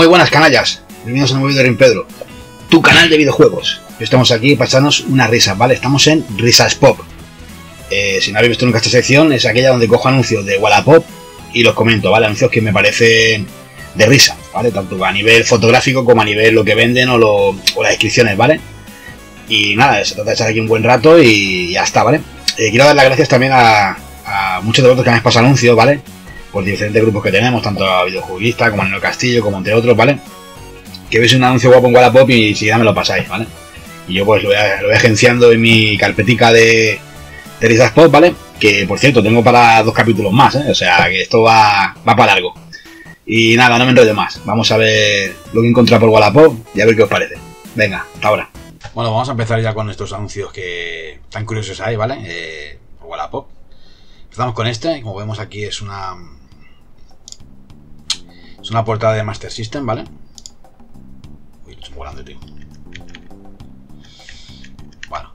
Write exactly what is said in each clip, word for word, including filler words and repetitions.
Muy buenas, canallas. Bienvenidos a un nuevo vídeo de Rin Pedro, tu canal de videojuegos. Estamos aquí para echarnos una risa, ¿vale? Estamos en Risas Pop. Eh, si no habéis visto nunca esta sección, es aquella donde cojo anuncios de Wallapop y los comento, ¿vale? Anuncios que me parecen de risa, ¿vale? Tanto a nivel fotográfico como a nivel lo que venden o, lo, o las descripciones, ¿vale? Y nada, se trata de echar aquí un buen rato y ya está, ¿vale? Eh, quiero dar las gracias también a, a muchos de vosotros que habéis pasado anuncios, ¿vale? Por diferentes grupos que tenemos, tanto a videojueguistas como a Neo Castillo, como entre otros, ¿vale? Que veis un anuncio guapo en Wallapop y si ya me lo pasáis, ¿vale? Y yo pues lo voy, a, lo voy agenciando en mi carpetica de Teresa's Pop, ¿vale? Que por cierto, tengo para dos capítulos más, ¿eh? O sea, que esto va, va para largo. Y nada, no me enrollo más. Vamos a ver lo que he encontrado por Wallapop y a ver qué os parece. Venga, hasta ahora. Bueno, vamos a empezar ya con estos anuncios que tan curiosos hay, ¿vale? Eh, por Wallapop. Empezamos con este, y como vemos aquí es una... Es una portada de Master System, ¿vale? Uy, lo estoy volando, tío. Bueno.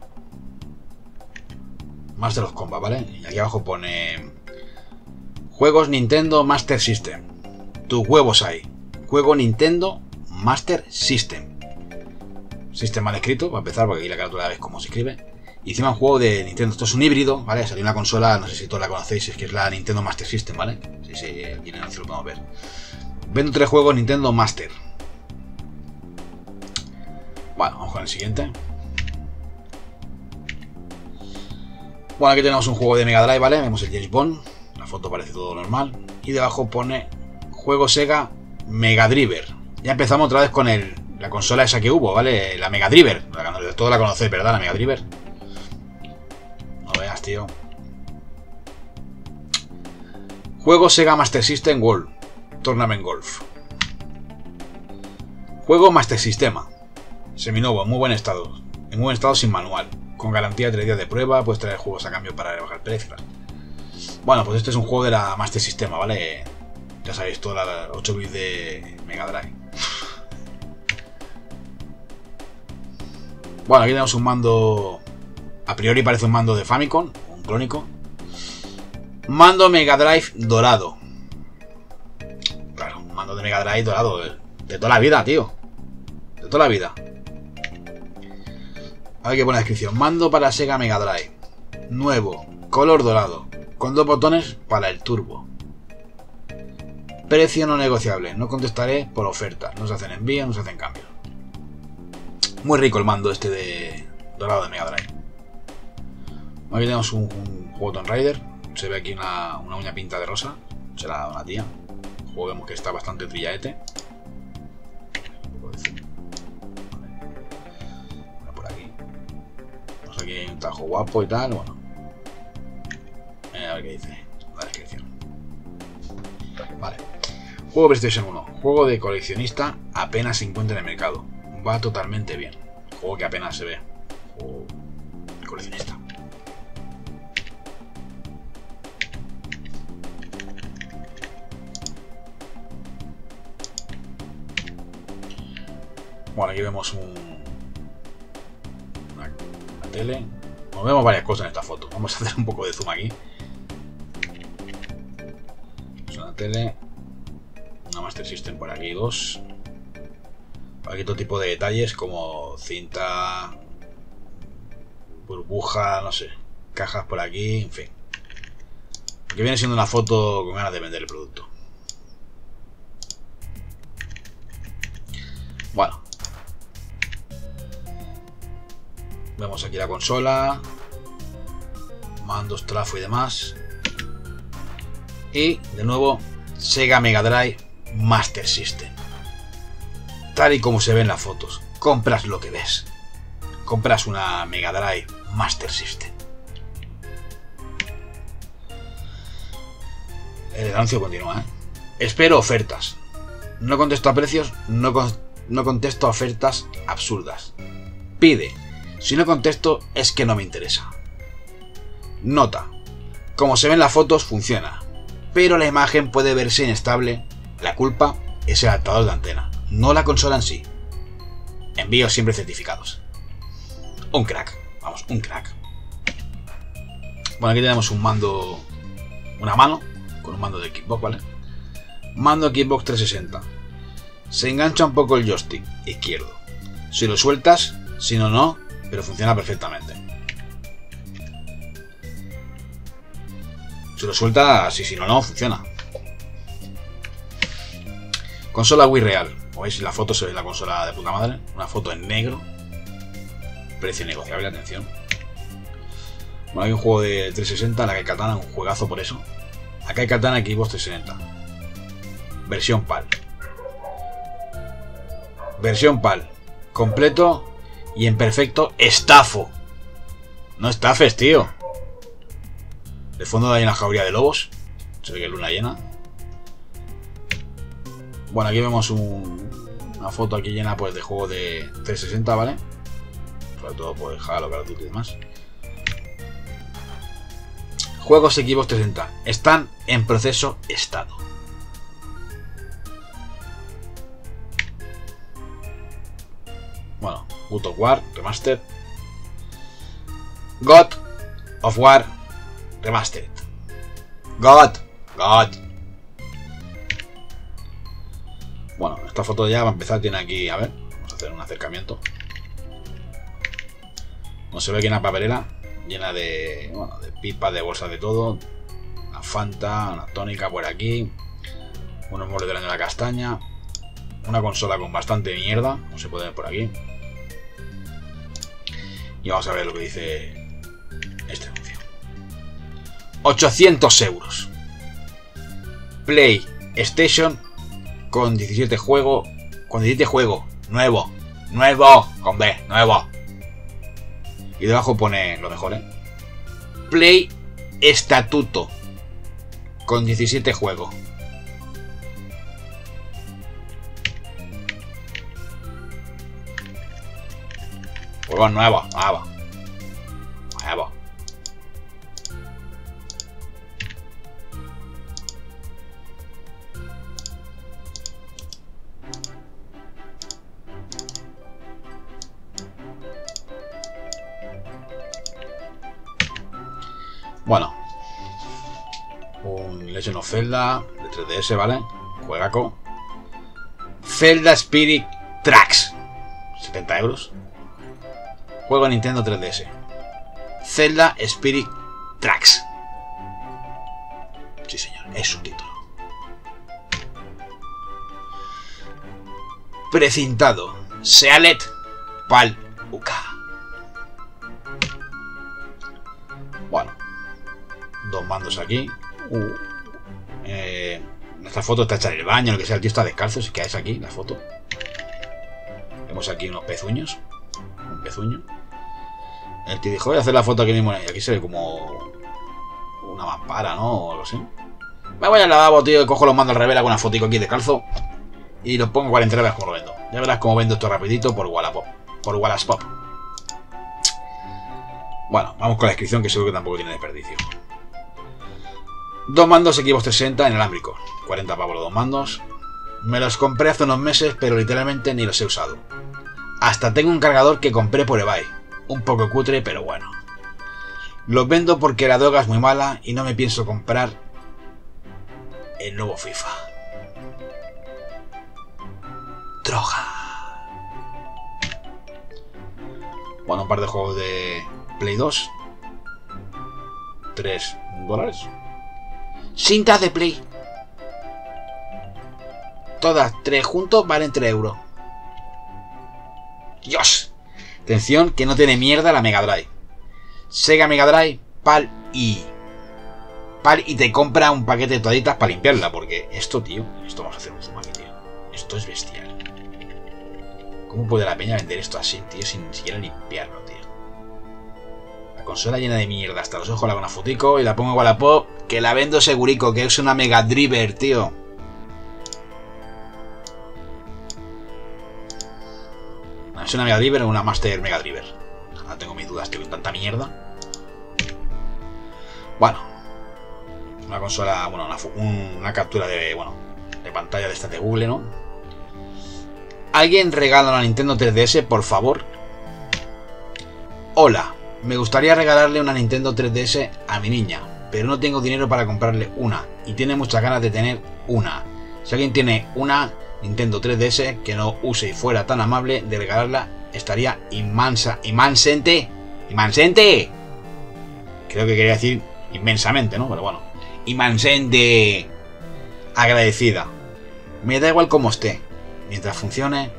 Master of Combat, ¿vale? Y aquí abajo pone... Juegos Nintendo Master System. Tus huevos hay. Juego Nintendo Master System. Sistema mal escrito, para empezar, porque aquí la carátula veis cómo se escribe. Y encima un juego de Nintendo. Esto es un híbrido, ¿vale? Salió una consola, no sé si todos la conocéis, es que es la Nintendo Master System, ¿vale? Sí, sí, aquí en el anuncio lo podemos ver. Vendo tres juegos Nintendo Master. Bueno, vamos con el siguiente. Bueno, aquí tenemos un juego de Mega Drive, ¿vale? Vemos el James Bond. La foto parece todo normal. Y debajo pone juego Sega Mega Driver. Ya empezamos otra vez con el, la consola esa que hubo, ¿vale? La Mega Driver. Todos la conocéis, ¿verdad? La Mega Driver. No veas, tío. Juego Sega Master System World. Tournament Golf. Juego Master Sistema. Seminovo, en muy buen estado. En buen estado sin manual. Con garantía de tres días de prueba. Puedes traer juegos a cambio para rebajar precios. Bueno, pues este es un juego de la Master Sistema, ¿vale? Ya sabéis, todas las ocho bits de Mega Drive. Bueno, aquí tenemos un mando. A priori parece un mando de Famicom. Un clónico. Mando Mega Drive dorado. Mando de Mega Drive dorado, de toda la vida, tío. De toda la vida. A ver qué pone la descripción. Mando para Sega Mega Drive. Nuevo, color dorado. Con dos botones para el turbo. Precio no negociable. No contestaré por oferta. No se hacen envíos, no se hacen cambios. Muy rico el mando este de dorado de Mega Drive. Aquí tenemos un, un juego Tomb Raider. Se ve aquí una, una uña pinta de rosa. Será una tía. Juego vemos que está bastante trillaete. Bueno, por aquí. Vamos, aquí hay un tajo guapo y tal. Bueno. A ver qué dice. La descripción. Vale. Juego PlayStation uno. Juego de coleccionista apenas se encuentra en el mercado. Va totalmente bien. Juego que apenas se ve. Juego coleccionista. Bueno, aquí vemos un, una, una tele. Bueno, vemos varias cosas en esta foto. Vamos a hacer un poco de zoom aquí. Es una tele. Una Master System por aquí, dos. Por aquí todo tipo de detalles como cinta, burbuja, no sé, cajas por aquí, en fin. Lo que viene siendo una foto con ganas de vender el producto. Bueno. Vemos aquí la consola, mandos, trafo y demás. Y de nuevo, Sega Mega Drive Master System. Tal y como se ven las fotos, compras lo que ves. Compras una Mega Drive Master System. El anuncio continúa, ¿eh? Espero ofertas. No contesto a precios, no, con... no contesto a ofertas absurdas. Pide. Si no contesto, es que no me interesa. Nota. Como se ven las fotos, funciona. Pero la imagen puede verse inestable. La culpa es el adaptador de antena, no la consola en sí. Envíos siempre certificados. Un crack. Vamos, un crack. Bueno, aquí tenemos un mando... Una mano. Con un mando de Xbox, ¿vale? Mando Xbox trescientos sesenta. Se engancha un poco el joystick izquierdo. Si lo sueltas, si no, no, pero funciona perfectamente. Si lo sueltas, y si no, no, funciona. Consola Wii real. Como veis, la foto se ve la consola de puta madre. Una foto en negro. Precio negociable, atención. Bueno, hay un juego de trescientos sesenta, la Kai Katana, un juegazo por eso. La Kai Katana Xbox trescientos sesenta. Versión PAL. Versión PAL. Completo y en perfecto estafo. No estafes, tío. De fondo hay una jauría de lobos. Se ve que es luna llena. Bueno, aquí vemos un, una foto aquí llena pues de juegos de trescientos sesenta, ¿vale? Sobre todo pues Halo, Call of Duty y demás. Juegos Xbox trescientos sesenta están en proceso estado. Bueno, God of War Remastered. God of War Remastered. God, God. Bueno, esta foto ya va a empezar, tiene aquí, a ver, vamos a hacer un acercamiento. Como se ve aquí una papelera llena de, bueno, de pipas, de bolsas, de todo. Una Fanta, una tónica por aquí, unos muebles del año de la castaña, una consola con bastante mierda, como se puede ver por aquí. Y vamos a ver lo que dice este anuncio. ochocientos euros. PlayStation con diecisiete juegos, con diecisiete juegos, nuevo, nuevo, con B, nuevo. Y debajo pone lo mejor, ¿eh? Play Estatuto, con diecisiete juegos. Juegos nuevos, nuevos. Nuevos. Bueno, un Legend of Zelda de tres D S, ¿vale? Juegaco. Zelda Spirit Tracks, setenta euros. Juego Nintendo tres D S. Zelda Spirit Tracks. Sí, señor, es su título. Precintado. Sealet Pal U K. Bueno. Dos mandos aquí. Uh. Eh, esta foto está hecha en el baño, lo que sea, el tío está descalzo, si quedáis aquí la foto. Vemos aquí unos pezuños. Un pezuño. El tío dijo, voy a hacer la foto aquí mismo. Y aquí se ve como una mampara, ¿no? O algo así. Me voy al lavabo, tío, cojo los mandos al revés, hago una fotico aquí descalzo. Y los pongo cuarenta euros como lo vendo. Ya verás cómo vendo esto rapidito por Wallapop. Por Wallapop. Bueno, vamos con la descripción que seguro que tampoco tiene desperdicio. Dos mandos Xbox trescientos sesenta inalámbricos, cuarenta pavos los dos mandos. Me los compré hace unos meses, pero literalmente ni los he usado. Hasta tengo un cargador que compré por eBay, un poco cutre, pero bueno. Los vendo porque la droga es muy mala y no me pienso comprar el nuevo FIFA. Droga. Bueno, un par de juegos de Play dos. tres dólares. Cintas de Play. Todas tres juntos valen tres euros. Dios. Atención que no tiene mierda la Mega Drive. Sega Mega Drive Pal y Pal y te compra un paquete de toallitas para limpiarla. Porque esto, tío, esto vamos a hacer un zoom aquí, tío. Esto es bestial. ¿Cómo puede la peña vender esto así, tío? Sin ni siquiera limpiarlo, tío. Consola llena de mierda, hasta los ojos la hago una fotico y la pongo igual a Pop, que la vendo segurico, que es una Mega Driver, tío. No, ¿es una Mega Driver o una Master Mega Driver? Ahora tengo mis dudas, tío, con tanta mierda. Bueno. Una consola, bueno, una, un, una captura de, bueno, de pantalla de estas de Google, ¿no? ¿Alguien regala una Nintendo tres D S, por favor? Hola. Me gustaría regalarle una Nintendo tres D S a mi niña, pero no tengo dinero para comprarle una, y tiene muchas ganas de tener una. Si alguien tiene una Nintendo tres D S que no use y fuera tan amable de regalarla estaría inmensa, inmansente, inmansente. Creo que quería decir inmensamente, ¿no? Pero bueno, inmansente agradecida. Me da igual como esté, mientras funcione.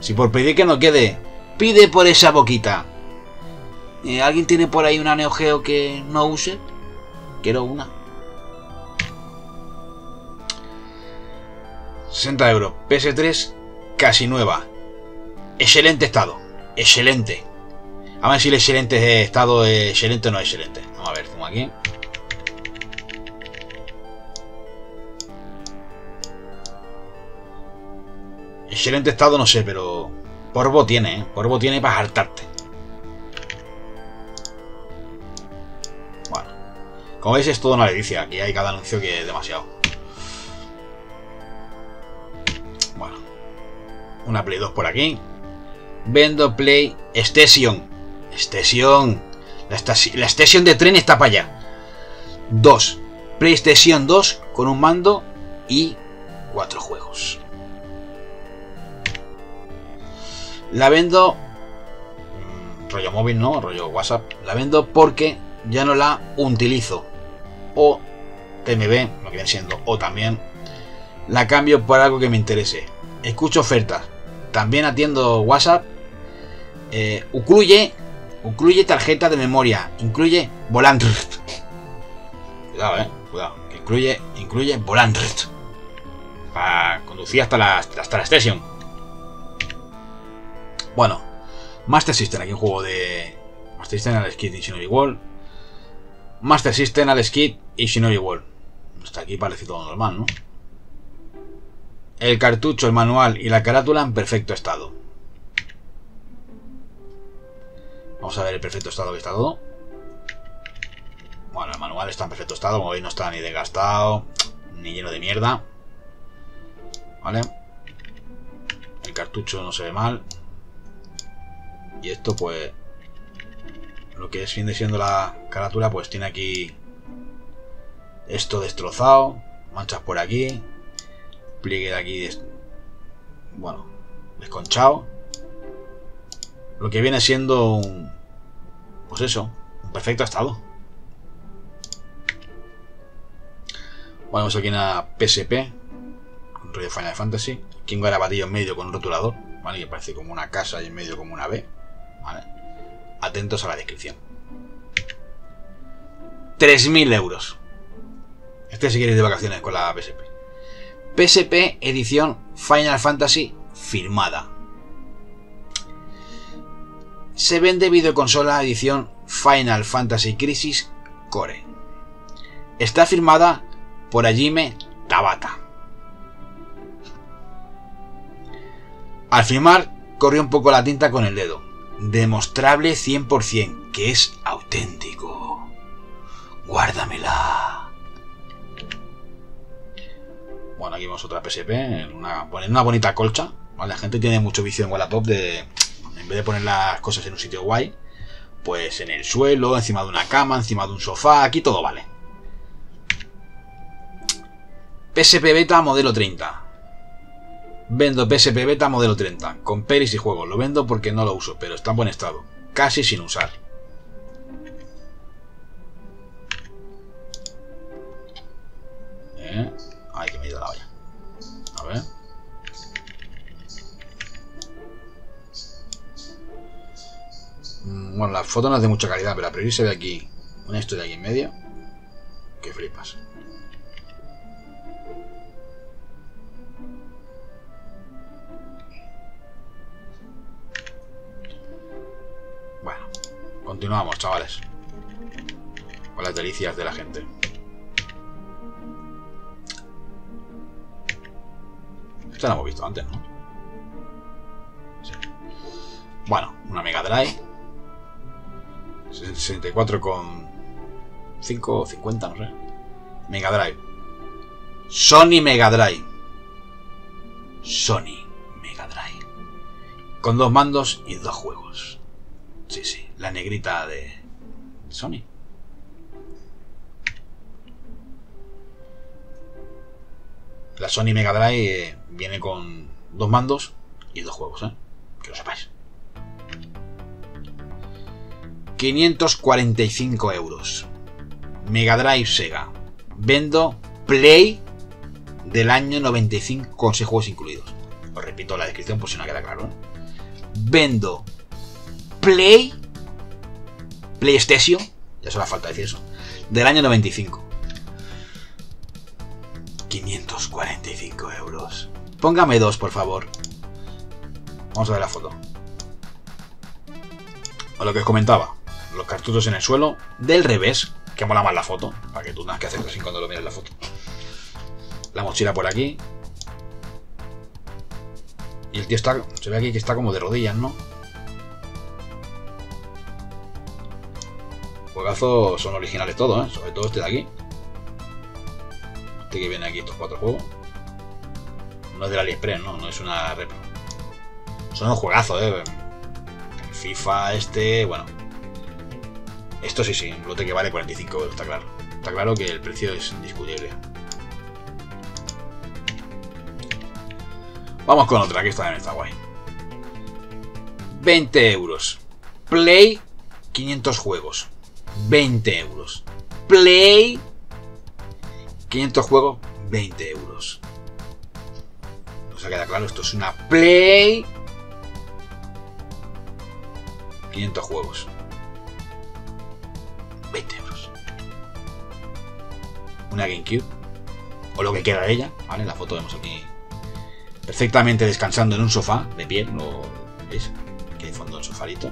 Si por pedir que no quede, pide por esa boquita. ¿Eh, ¿Alguien tiene por ahí una Neo Geo que no use? Quiero una. sesenta euros. P S tres casi nueva. Excelente estado. Excelente. Vamos a decir excelente estado, excelente o no excelente. Vamos a ver, como aquí. Excelente estado no sé, pero Porvo tiene, ¿eh? Porvo tiene para hartarte. Bueno. Como veis es toda una delicia. Aquí hay cada anuncio que es demasiado. Bueno. Una Play dos por aquí. Vendo PlayStation. Station. La, la estación de tren está para allá. Dos. PlayStation dos con un mando y cuatro juegos. La vendo, mmm, rollo móvil, no, rollo WhatsApp. La vendo porque ya no la utilizo. O T M B, lo que viene siendo. O también la cambio por algo que me interese. Escucho ofertas. También atiendo WhatsApp. Eh, incluye, incluye tarjeta de memoria. Incluye volante. Cuidado, eh. Cuidado. Incluye, incluye volante. Para conducir hasta la, hasta la estación. Bueno, Master System, aquí un juego de Master System, Alex Kidd y Shinori World. Master System, Alex Kidd y Shinori World. Hasta aquí parece todo normal, ¿no? El cartucho, el manual y la carátula en perfecto estado. Vamos a ver el perfecto estado que está todo. Bueno, el manual está en perfecto estado, como veis no está ni desgastado, ni lleno de mierda. ¿Vale? El cartucho no se ve mal. Y esto pues, lo que viene siendo la carátula, pues tiene aquí esto destrozado, manchas por aquí, pliegue de aquí, des... bueno, desconchado. Lo que viene siendo un, pues eso, un perfecto estado. Bueno, vamos aquí en la P S P, un rollo Final Fantasy, King Garabatillo en medio con un rotulador, ¿vale? Que parece como una casa y en medio como una B. Vale. Atentos a la descripción. tres mil euros. Este si queréis de vacaciones con la P S P. P S P edición Final Fantasy firmada. Se vende videoconsola edición Final Fantasy Crisis Core. Está firmada por Hajime Tabata. Al firmar, corrió un poco la tinta con el dedo. Demostrable cien por ciento que es auténtico. Guárdamela. Bueno, aquí vemos otra P S P en una, en una bonita colcha. La gente tiene mucho vicio en Wallapop de, en vez de poner las cosas en un sitio guay, pues en el suelo, encima de una cama, encima de un sofá, aquí todo vale. P S P Beta modelo treinta. Vendo P S P Beta modelo treinta, con pelis y juegos. Lo vendo porque no lo uso, pero está en buen estado. Casi sin usar. ¿Eh? Ay, que me he ido la olla. A ver. Bueno, la foto no es de mucha calidad, pero a priori se ve aquí una historia aquí en medio. Que flipas. Continuamos, chavales, con las delicias de la gente. Esta la hemos visto antes, ¿no? Sí. Bueno, una Mega Drive. sesenta y cuatro con cinco o cincuenta, no sé. Mega Drive. Sony Mega Drive. Sony Mega Drive. Con dos mandos y dos juegos. Sí, sí, la negrita de Sony. la Sony Mega Drive eh, viene con dos mandos y dos juegos, ¿eh? Que lo sepáis. quinientos cuarenta y cinco euros. Mega Drive Sega. Vendo Play del año noventa y cinco con seis juegos incluidos. Os repito la descripción por si no queda claro, ¿eh? Vendo Play PlayStation, ya solo falta decir eso, del año noventa y cinco. quinientos cuarenta y cinco euros. Póngame dos, por favor. Vamos a ver la foto. O lo que os comentaba, los cartuchos en el suelo, del revés, que mola más la foto, para que tú tengas que hacer así cuando lo mires la foto. La mochila por aquí. Y el tío está, se ve aquí que está como de rodillas, ¿no? Juegazos son originales todos, ¿eh? Sobre todo este de aquí. Este que viene aquí, estos cuatro juegos. No es del AliExpress, no, no es una rep. Son unos juegazos, ¿eh? El FIFA, este, bueno. Esto sí, sí, un lote que vale cuarenta y cinco euros, está claro. Está claro que el precio es indiscutible. Vamos con otra, que esta también está guay. veinte euros. Play, quinientos juegos. veinte euros. Play, quinientos juegos, veinte euros. Nos ha quedado claro, esto es una Play. quinientos juegos. veinte euros. Una GameCube. O lo que queda de ella, ¿vale? La foto vemos aquí. Perfectamente descansando en un sofá de pie, ¿lo veis? Aquí de fondo el sofarito.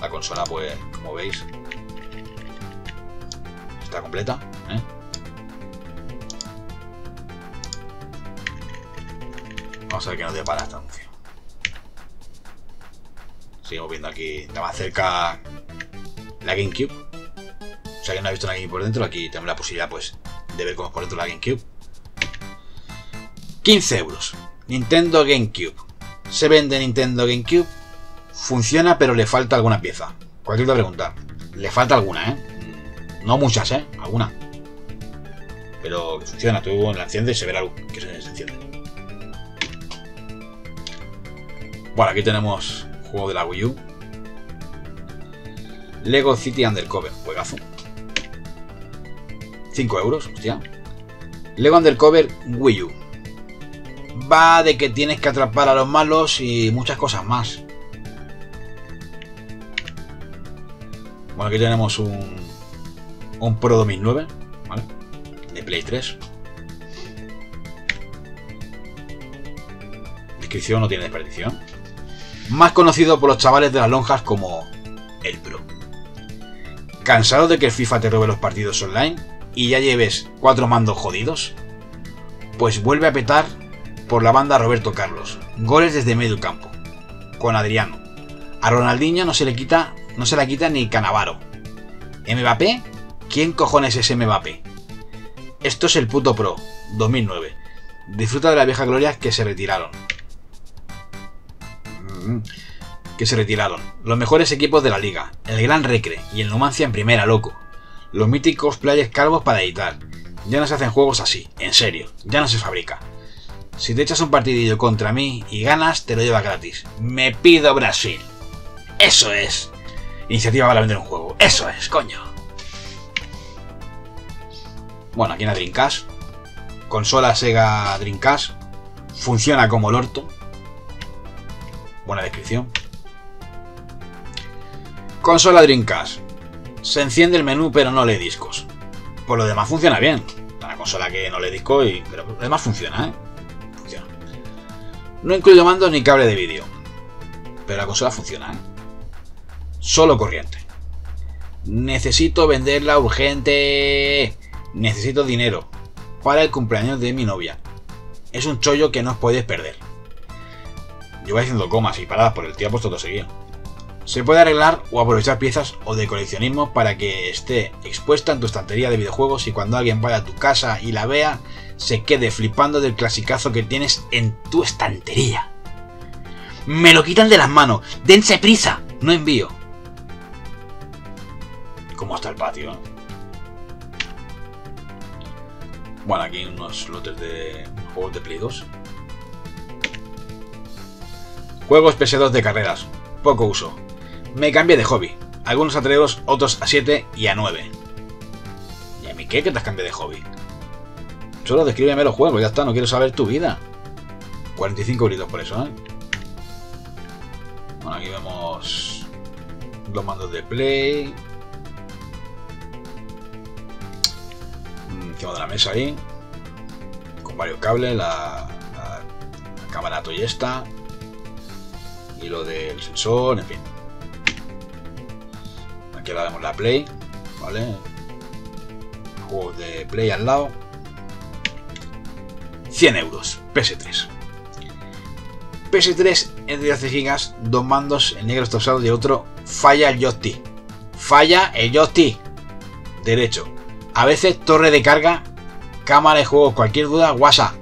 La consola, pues, como veis, está completa, ¿eh? Vamos a ver qué nos depara esta anuncio. Seguimos viendo aquí de más cerca la GameCube. O sea, que no he visto una GameCube por dentro. Aquí tenemos la posibilidad, pues, de ver cómo es por dentro la GameCube. quince euros. Nintendo GameCube. Se vende Nintendo GameCube. Funciona, pero le falta alguna pieza. Cualquier otra pregunta. Le falta alguna, ¿eh? No muchas, ¿eh? Alguna. Pero que funciona. Tú la enciendes y se ve la luz que se enciende. Bueno, aquí tenemos juego de la Wii U. Lego City Undercover. Juegazo. cinco euros. Hostia. Lego Undercover Wii U. Va de que tienes que atrapar a los malos y muchas cosas más. Bueno, aquí tenemos un, un Pro dos mil nueve, ¿vale? De Play tres. Descripción no tiene desperdición. Más conocido por los chavales de las lonjas como el Pro. ¿Cansado de que el FIFA te robe los partidos online y ya lleves cuatro mandos jodidos? Pues vuelve a petar por la banda Roberto Carlos, goles desde medio campo, con Adriano. A Ronaldinho no se le quita, no se la quita ni Canavaro. ¿Mbappé? ¿Quién cojones es Mbappé? Esto es el puto Pro, dos mil nueve. Disfruta de las viejas glorias que se retiraron. Que se retiraron. Los mejores equipos de la liga, el Gran Recre y el Numancia en primera, loco. Los míticos players calvos para editar. Ya no se hacen juegos así, en serio, ya no se fabrica. Si te echas un partidillo contra mí y ganas, te lo llevas gratis. Me pido Brasil. Eso es. Iniciativa para vender un juego. Eso es, coño. Bueno, aquí en la Dreamcast. Consola Sega Dreamcast. Funciona como el orto. Buena descripción. Consola Dreamcast. Se enciende el menú pero no lee discos. Por lo demás funciona bien. Una consola que no lee discos y... pero por lo demás funciona, ¿eh? No incluyo mandos ni cable de vídeo. Pero la consola funciona, ¿eh? Solo corriente. Necesito venderla urgente. Necesito dinero. Para el cumpleaños de mi novia. Es un chollo que no os podéis perder. Yo voy haciendo comas y paradas por el tiempo todo seguido. Se puede arreglar o aprovechar piezas o de coleccionismo para que esté expuesta en tu estantería de videojuegos y cuando alguien vaya a tu casa y la vea, se quede flipando del clasicazo que tienes en tu estantería. Me lo quitan de las manos. Dense prisa. No envío. Como hasta el patio. Bueno, aquí hay unos lotes de juegos de Play dos. Juegos P S dos de carreras. Poco uso. Me cambié de hobby. Algunos a tres, otros a siete y a nueve. ¿Y a mí qué? ¿Qué te has cambiado de hobby? Solo descríbeme los juegos, ya está, no quiero saber tu vida. cuarenta y cinco euritos por eso, ¿eh? Bueno, aquí vemos los mandos de Play. Encima de la mesa ahí. Con varios cables, la, la, la cámara toyesta. Y lo del sensor, en fin. Aquí ahora vemos la Play, ¿vale? Juegos de Play al lado. cien euros, P S tres. P S tres en trece gigas, dos mandos, el negro tosados y otro. Falla el joystick. Falla el joystick. Derecho. A veces torre de carga, cámara de juegos, cualquier duda, WhatsApp.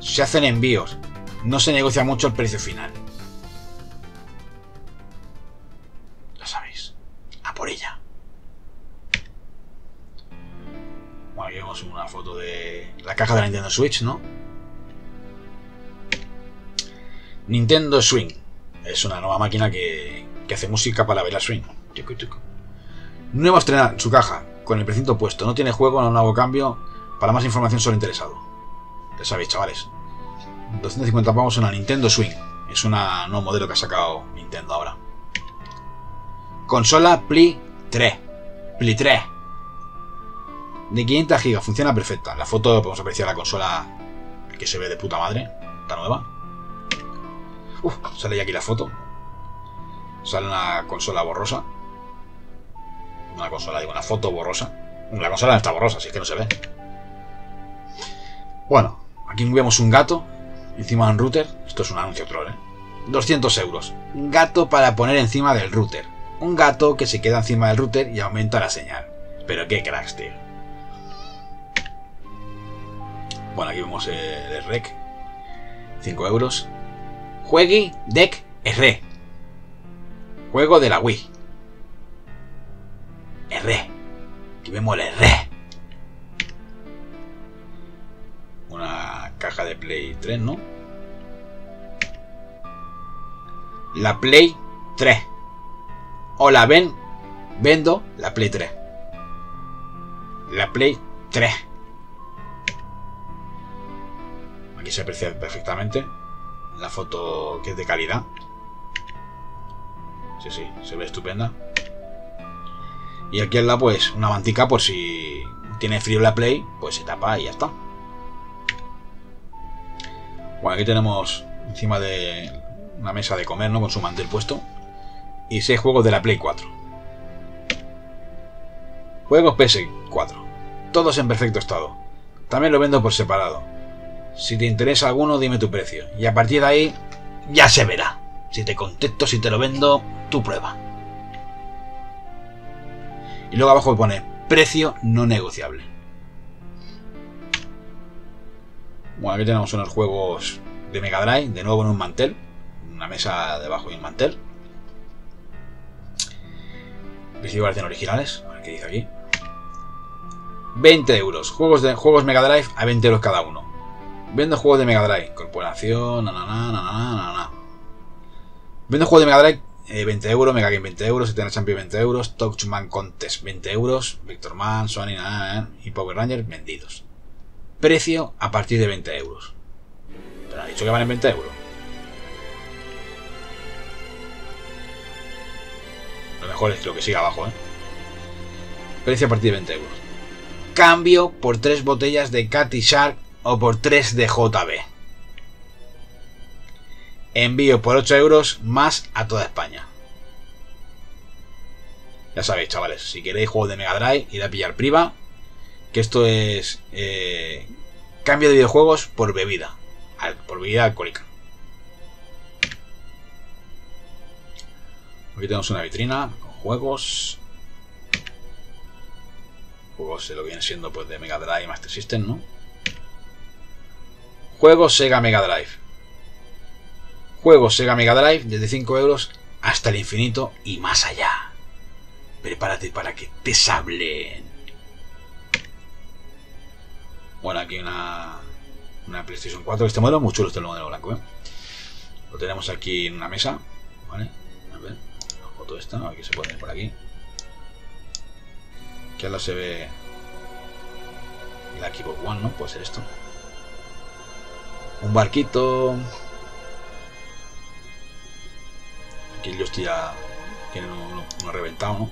Se hacen envíos. No se negocia mucho el precio final. Ya sabéis. A por ella. Bueno, aquí vemos una foto de la caja de la Nintendo Switch, ¿no? Nintendo Swing. Es una nueva máquina que, que hace música para bailar swing. Nuevo estrenar su caja, con el precinto puesto. No tiene juego, no hago cambio. Para más información solo interesado. Ya sabéis, chavales. doscientos cincuenta pavos en la Nintendo Swing. Es un nuevo modelo que ha sacado Nintendo ahora. Consola Play tres. Play tres. De quinientos gigas. Funciona perfecta. En la foto podemos apreciar la consola que se ve de puta madre. Está nueva. Uf, sale ya aquí la foto. Sale una consola borrosa. Una consola, digo, una foto borrosa. La consola no está borrosa, así que no se ve. Bueno, aquí vemos un gato. Encima de un router. Esto es un anuncio troll, ¿eh? doscientos euros. Gato para poner encima del router. Un gato que se queda encima del router y aumenta la señal. Pero qué cracks, tío. Bueno, aquí vemos el rec. cinco euros. Juegui Deck R. Juego de la Wii. R. Aquí vemos el R. Una caja de Play tres, ¿no? La Play tres. Hola, ven. Vendo la Play tres. La Play tres. Aquí se aprecia perfectamente. La foto que es de calidad. Sí, sí, se ve estupenda. Y aquí al lado, pues, una mantica por si tiene frío la Play, pues se tapa y ya está. Bueno, aquí tenemos encima de una mesa de comer, ¿no? Con su mantel puesto. Y seis juegos de la Play cuatro. Juegos P S cuatro. Todos en perfecto estado. También lo vendo por separado. Si te interesa alguno, dime tu precio. Y a partir de ahí, ya se verá. Si te contesto, si te lo vendo, tú prueba. Y luego abajo pone precio no negociable. Bueno, aquí tenemos unos juegos de Mega Drive, de nuevo en un mantel. Una mesa debajo de un mantel. Los parecen originales. A ver qué dice aquí. veinte euros. Juegos, de, juegos Mega Drive a veinte euros cada uno. Vendo juegos de Mega Drive. Corporación, na, na, na, na, na, na. Vendo juegos de Mega Drive eh, veinte euros, Mega Game veinte euros, Eternal Champion veinte euros, Touchman Contest veinte euros, Victor Man, Sony na, na, na, y Power Ranger vendidos. Precio a partir de veinte euros. Pero ha dicho que valen veinte euros. Lo mejor es lo que siga abajo, ¿eh? Precio a partir de veinte euros. Cambio por tres botellas de Cat y Shark. O por tres de J B. Envío por ocho euros más a toda España. Ya sabéis, chavales. Si queréis juegos de Mega Drive, id a pillar priva. Que esto es eh, cambio de videojuegos por bebida. Por bebida alcohólica. Aquí tenemos una vitrina con juegos. Juegos de lo que viene siendo pues de Mega Drive y Master System, ¿no? Juegos Sega Mega Drive. Juegos Sega Mega Drive desde cinco euros hasta el infinito y más allá. Prepárate para que te sablen. Bueno, aquí una, una PlayStation cuatro. Este modelo es muy chulo, este modelo blanco, ¿eh? Lo tenemos aquí en una mesa, ¿vale? A ver, la foto esta, a ver qué se puede ver por aquí. Que ahora se ve la Xbox One, ¿no? Puede ser esto. Un barquito. Aquí yo estoy ya... Tiene uno, uno, uno reventado, ¿no?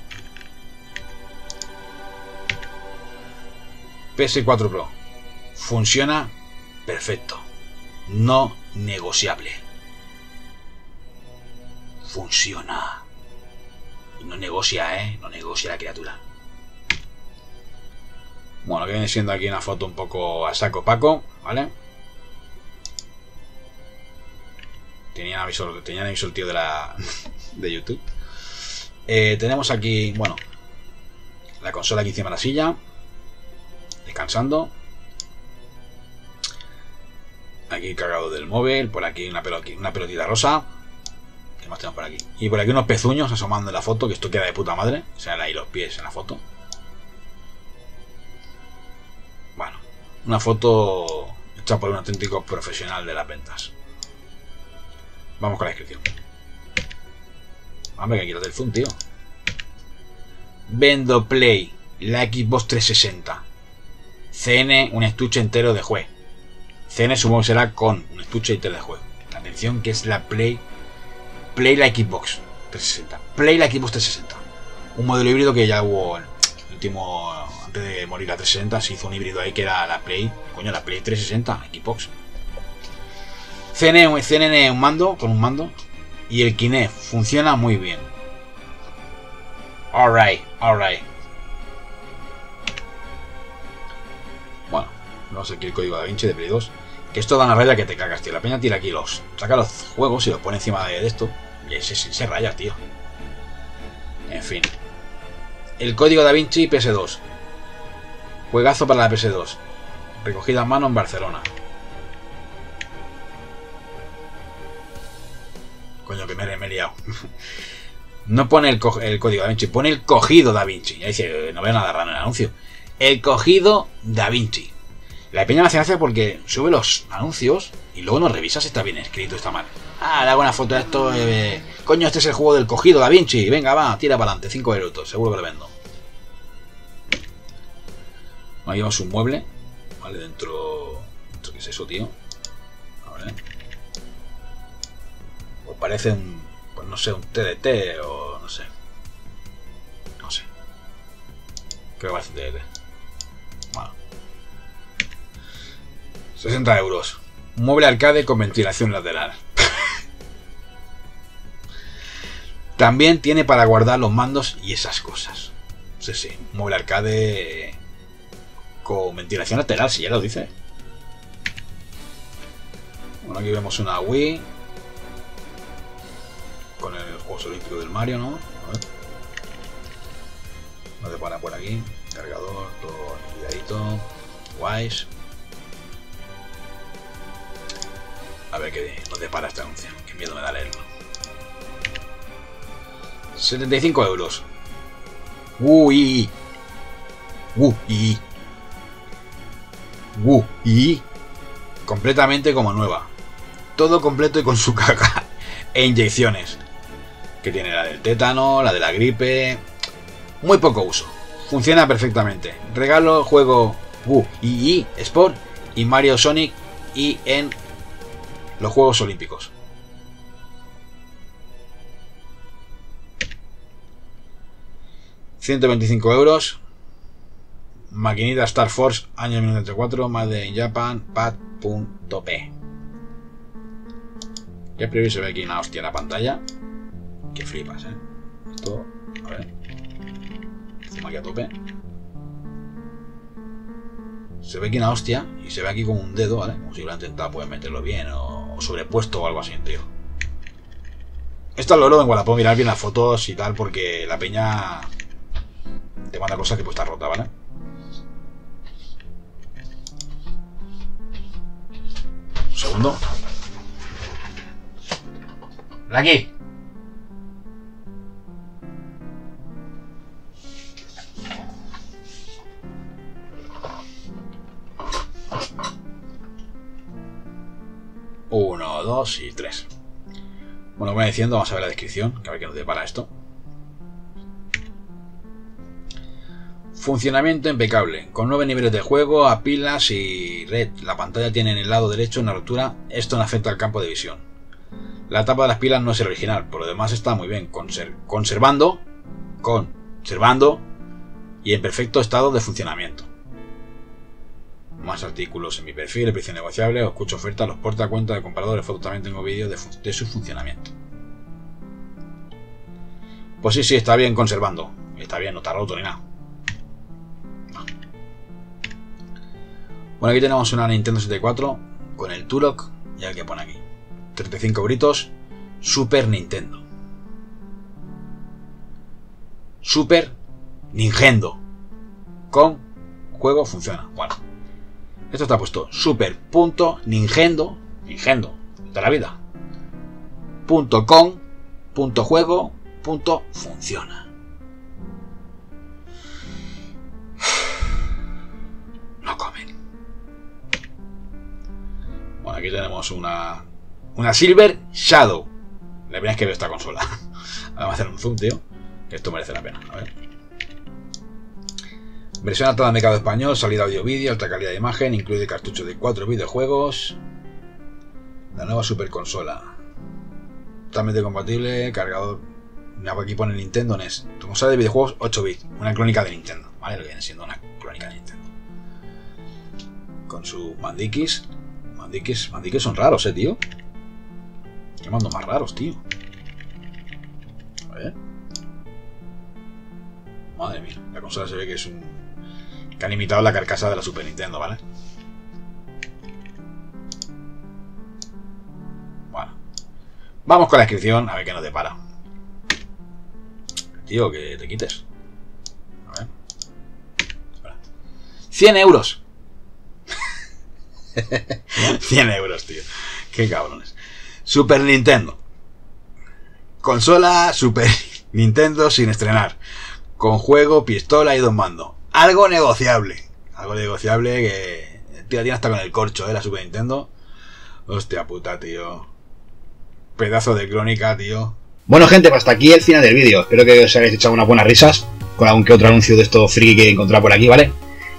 P S cuatro Pro. Funciona perfecto. No negociable. Funciona. Y no negocia, ¿eh? No negocia la criatura. Bueno, que viene siendo aquí una foto un poco a saco paco, ¿vale? Tenían aviso, tenían aviso el tío de la de YouTube. Eh, tenemos aquí, bueno, la consola aquí encima de la silla, descansando. Aquí cargado del móvil, por aquí una, pelot una pelotita rosa. ¿Qué más tenemos por aquí? Y por aquí unos pezuños asomando en la foto, que esto queda de puta madre. O sea, ahí los pies en la foto. Bueno, una foto hecha por un auténtico profesional de las ventas. Vamos con la descripción. Hombre, que quítate el zoom, tío. Vendo Play, la Xbox trescientos sesenta. C N, un estuche entero de juego. C N supongo que será con un estuche entero de juego. Atención, que es la Play. Play la Xbox trescientos sesenta. Play la Xbox trescientos sesenta. Un modelo híbrido que ya hubo el último. Antes de morir la trescientos sesenta, se hizo un híbrido ahí que era la Play. Coño, la Play trescientos sesenta, Xbox. C N, C N N, un mando, con un mando. Y el Kinect funciona muy bien. Alright, alright. Bueno, vamos aquí el código Da Vinci de Play dos. Que esto da una raya que te cagas, tío. La peña tira aquí los... Saca los juegos y los pone encima de esto. Y se, se, se raya, tío. En fin. El código Da Vinci P S dos. Juegazo para la P S dos. Recogida a mano en Barcelona. Coño, que me, me he liado. No pone el, el código Da Vinci, pone el cogido Da Vinci. Ya dice, no veo nada raro en el anuncio. El cogido Da Vinci. La peña me hace gracia porque sube los anuncios y luego nos revisa si está bien escrito, está mal. Ah, le hago una foto de esto. Eh, coño, este es el juego del cogido Da Vinci. Venga, va, tira para adelante. cinco euros, seguro que lo vendo. Ahí llevamos un mueble. Vale, dentro... ¿Qué es eso, tío? A ver... Parece un, pues no sé, un T D T o no sé. No sé. Creo que parece un T D T. Bueno. sesenta euros. Mueble arcade con ventilación lateral. También tiene para guardar los mandos y esas cosas. Sí, sí. Mueble arcade con ventilación lateral, si ya lo dice. Bueno, aquí vemos una Wii. Con el juego olímpico del Mario, ¿no? A ver. No te para por aquí. Cargador, todo cuidadito. Guays. A ver qué no te para esta anuncio. Qué miedo me da leerlo. setenta y cinco euros. Uy. Uy. Uy. Completamente como nueva. Todo completo y con su caja. E inyecciones. Que tiene la del tétano, la de la gripe. Muy poco uso. Funciona perfectamente. Regalo, juego Wii Sport y Mario Sonic y en los Juegos Olímpicos. ciento veinticinco euros. Maquinita Star Force, año mil novecientos ochenta y cuatro, Made in Japan, pad punto p. Ya a priori se ve aquí una hostia en la pantalla. Que flipas, eh. Esto, a ver. Zoom aquí a tope. Se ve aquí una hostia y se ve aquí como un dedo, ¿vale? Como si lo han intentado, pues, meterlo bien o, o sobrepuesto o algo así, tío. Esto lo logro en Wallapop, mirar bien las fotos y tal, porque la peña te manda cosas que pues está rota, ¿vale? Un segundo. Aquí. uno, dos y tres. Bueno, como diciendo, vamos a ver la descripción, que a ver qué nos depara esto. Funcionamiento impecable, con nueve niveles de juego, a pilas y red. La pantalla tiene en el lado derecho una rotura, esto no afecta al campo de visión. La tapa de las pilas no es el original, por lo demás está muy bien, conser conservando, conservando y en perfecto estado de funcionamiento. Más artículos en mi perfil, el precio negociable, os escucho ofertas, los porta cuenta de compradores, fotos, también tengo vídeos de, de su funcionamiento. Pues sí, sí, está bien conservando, está bien, no está roto ni nada. Bueno, aquí tenemos una Nintendo sesenta y cuatro con el Turok, ya que pone aquí. treinta y cinco gritos. Super Nintendo. Super Nintendo. Con juego funciona. Bueno. Esto está puesto. Super. Nintendo. Nintendo. De la vida. Punto com. Punto juego. Punto funciona. No comen. Bueno, aquí tenemos una una Silver Shadow. La primera vez que veo esta consola. Vamos a hacer un zoom, tío. Esto merece la pena. A ver. Versión alta de mercado español, salida audio-vídeo, alta calidad de imagen, incluye cartuchos de cuatro videojuegos. La nueva super consola. Totalmente compatible, cargador. Mira, aquí pone Nintendo N E S. Tu consola de videojuegos ocho bits. Una crónica de Nintendo. Vale, lo que viene siendo una crónica de Nintendo. Con su Mandiquis. Mandiquis, mandiquis son raros, eh, tío. Qué mando más raros, tío. A ver. Madre mía, la consola se ve que es un... que han imitado la carcasa de la Super Nintendo, ¿vale? Bueno. Vamos con la descripción, a ver qué nos depara. Tío, que te quites. A ver. Espera. cien euros. cien euros, tío. Qué cabrones. Super Nintendo. Consola Super Nintendo sin estrenar. Con juego, pistola y dos mandos. Algo negociable. Algo negociable que... Tío, la tiene hasta con el corcho, ¿eh? La Super Nintendo. Hostia puta, tío. Pedazo de crónica, tío. Bueno, gente, pues hasta aquí el final del vídeo. Espero que os hayáis echado unas buenas risas. Con algún que otro anuncio de estos friki que he encontrado por aquí, ¿vale?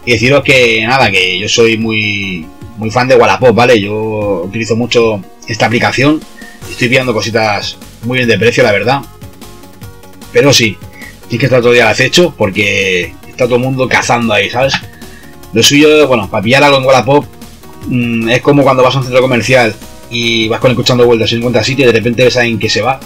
Y deciros que, nada, que yo soy muy... muy fan de Wallapop, ¿vale? Yo utilizo mucho esta aplicación. Estoy pillando cositas muy bien de precio, la verdad. Pero sí, tienes que estar todo el día al acecho porque está todo el mundo cazando ahí, ¿sabes? Lo suyo, bueno, para pillar algo en Wallapop mmm, es como cuando vas a un centro comercial y vas con el coche dando vueltas y encuentras sitio y de repente ves en qué se va.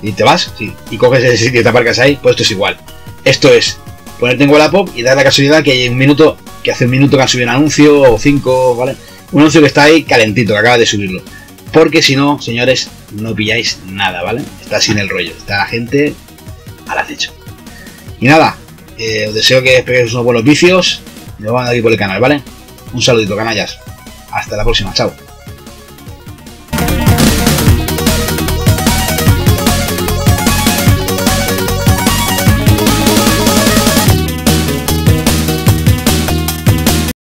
Y te vas, sí, y coges ese sitio y te aparcas ahí, pues esto es igual. Esto es ponerte en Wallapop y dar la casualidad que hay un minuto... que hace un minuto que han subido un anuncio, o cinco, ¿vale? Un anuncio que está ahí calentito, que acaba de subirlo. Porque si no, señores, no pilláis nada, ¿vale? Está sin el rollo, está la gente al acecho. Y nada, eh, os deseo que peguéis unos buenos vicios. Y nos vamos aquí por el canal, ¿vale? Un saludito, canallas. Hasta la próxima, chao.